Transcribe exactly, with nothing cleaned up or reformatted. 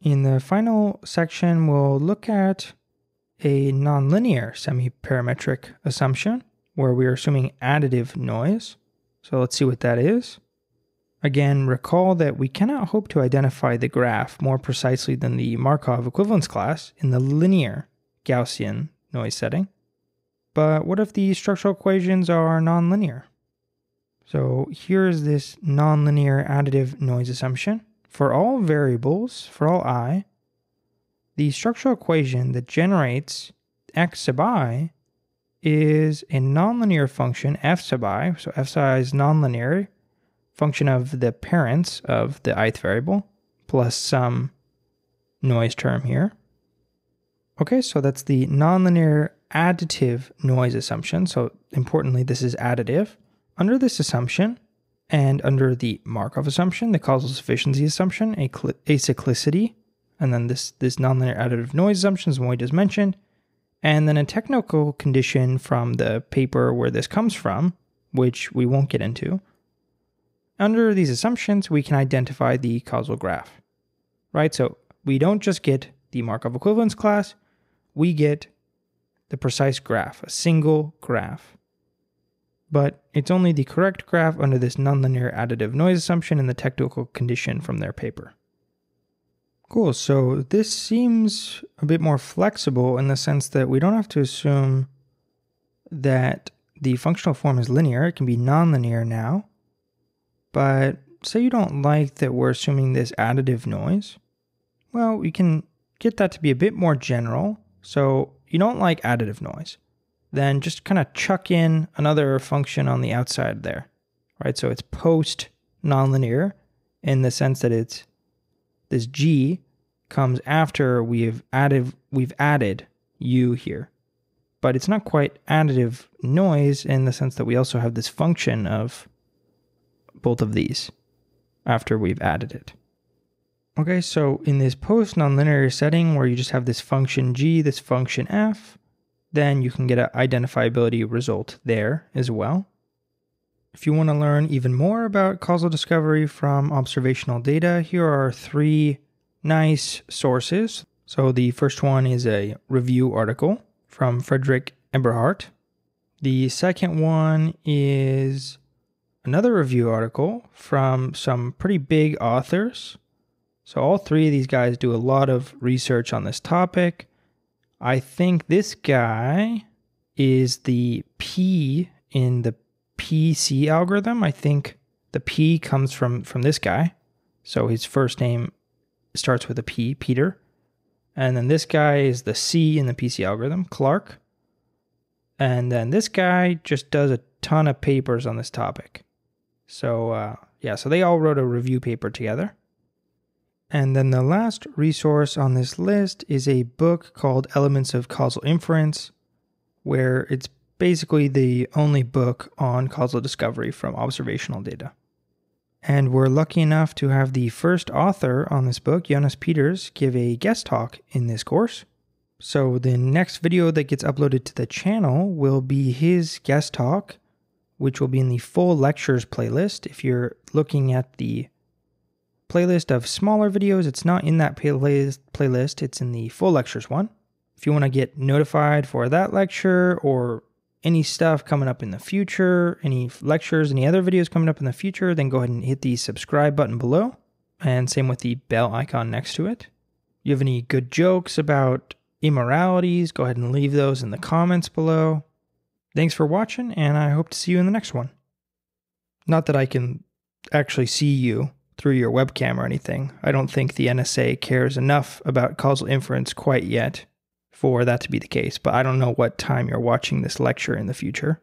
In the final section, we'll look at a nonlinear semi-parametric assumption where we are assuming additive noise. So let's see what that is. Again, recall that we cannot hope to identify the graph more precisely than the Markov equivalence class in the linear Gaussian noise setting. But what if the structural equations are nonlinear? So here's this nonlinear additive noise assumption. For all variables, for all I, the structural equation that generates x sub I is a nonlinear function, f sub I. So f sub I is nonlinear, function of the parents of the ith variable, plus some noise term here. Okay, so that's the nonlinear additive noise assumption. So importantly, this is additive. Under this assumption, and under the Markov assumption, the causal sufficiency assumption, acyclicity, and then this, this nonlinear additive noise assumption is one we just mentioned, and then a technical condition from the paper where this comes from, which we won't get into. Under these assumptions, we can identify the causal graph, right? So we don't just get the Markov equivalence class, we get the precise graph, a single graph. But it's only the correct graph under this nonlinear additive noise assumption and the technical condition from their paper. Cool, so this seems a bit more flexible in the sense that we don't have to assume that the functional form is linear. It can be nonlinear now. But say you don't like that we're assuming this additive noise. Well, we can get that to be a bit more general. So you don't like additive noise. Then just kind of chuck in another function on the outside there, right? So it's post nonlinear in the sense that it's this g comes after we've added we've added u here, but it's not quite additive noise in the sense that we also have this function of both of these after we've added it. Okay, so in this post nonlinear setting where you just have this function g, this function f, then you can get an identifiability result there as well. If you want to learn even more about causal discovery from observational data, here are three nice sources. So the first one is a review article from Frederick Emberhardt. The second one is another review article from some pretty big authors. So all three of these guys do a lot of research on this topic. I think this guy is the P in the P C algorithm. I think the P comes from, from this guy. So his first name starts with a P, Peter. And then this guy is the C in the P C algorithm, Clark. And then this guy just does a ton of papers on this topic. So uh, yeah, so they all wrote a review paper together. And then the last resource on this list is a book called Elements of Causal Inference, where it's basically the only book on causal discovery from observational data. And we're lucky enough to have the first author on this book, Jonas Peters, give a guest talk in this course. So the next video that gets uploaded to the channel will be his guest talk, which will be in the full lectures playlist. If you're looking at the playlist of smaller videos, it's not in that playlist, it's in the full lectures one. If you want to get notified for that lecture or any stuff coming up in the future, any lectures, any other videos coming up in the future, then go ahead and hit the subscribe button below, and same with the bell icon next to it. If you have any good jokes about immoralities, go ahead and leave those in the comments below. Thanks for watching, and I hope to see you in the next one. Not that I can actually see you through your webcam or anything. I don't think the N S A cares enough about causal inference quite yet for that to be the case, but I don't know what time you're watching this lecture in the future.